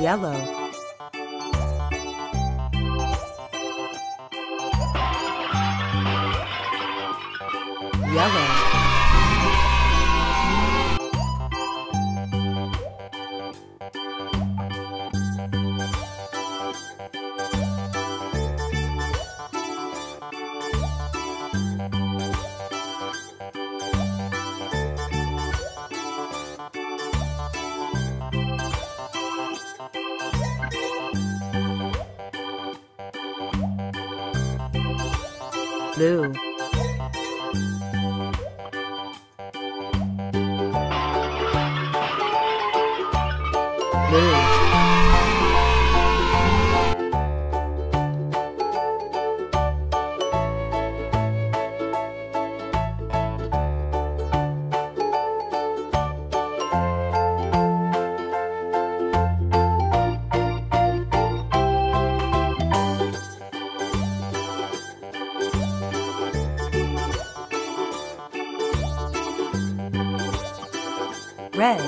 yellow, yellow, blue, blue, red,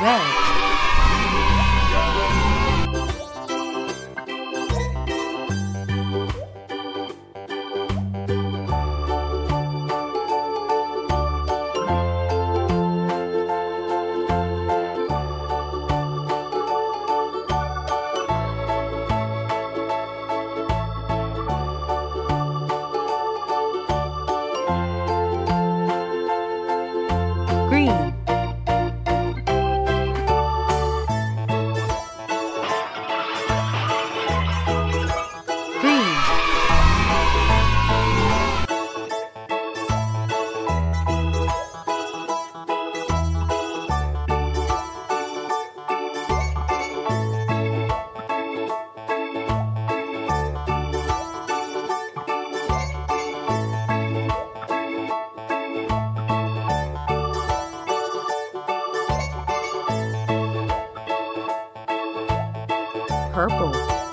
red, green, green, purple.